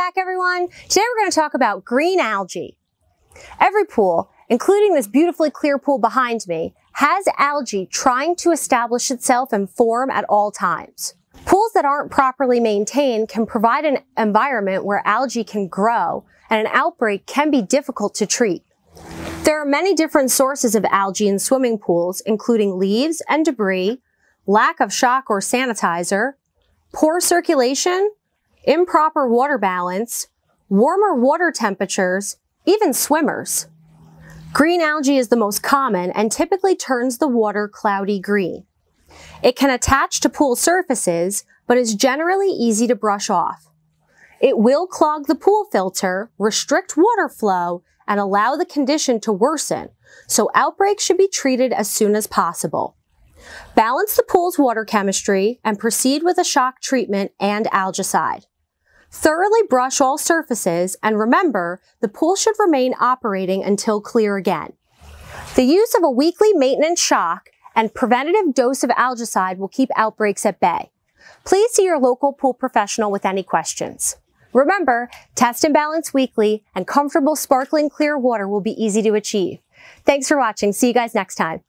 back, everyone. Today we're going to talk about green algae. Every pool, including this beautifully clear pool behind me, has algae trying to establish itself and form at all times. Pools that aren't properly maintained can provide an environment where algae can grow, and an outbreak can be difficult to treat. There are many different sources of algae in swimming pools, including leaves and debris, lack of shock or sanitizer, poor circulation, improper water balance, warmer water temperatures, even swimmers. Green algae is the most common and typically turns the water cloudy green. It can attach to pool surfaces, but is generally easy to brush off. It will clog the pool filter, restrict water flow, and allow the condition to worsen, so outbreaks should be treated as soon as possible. Balance the pool's water chemistry and proceed with a shock treatment and algicide. Thoroughly brush all surfaces, and remember, the pool should remain operating until clear again. The use of a weekly maintenance shock and preventative dose of algicide will keep outbreaks at bay. Please see your local pool professional with any questions. Remember, test and balance weekly, and comfortable, sparkling, clear water will be easy to achieve. Thanks for watching. See you guys next time.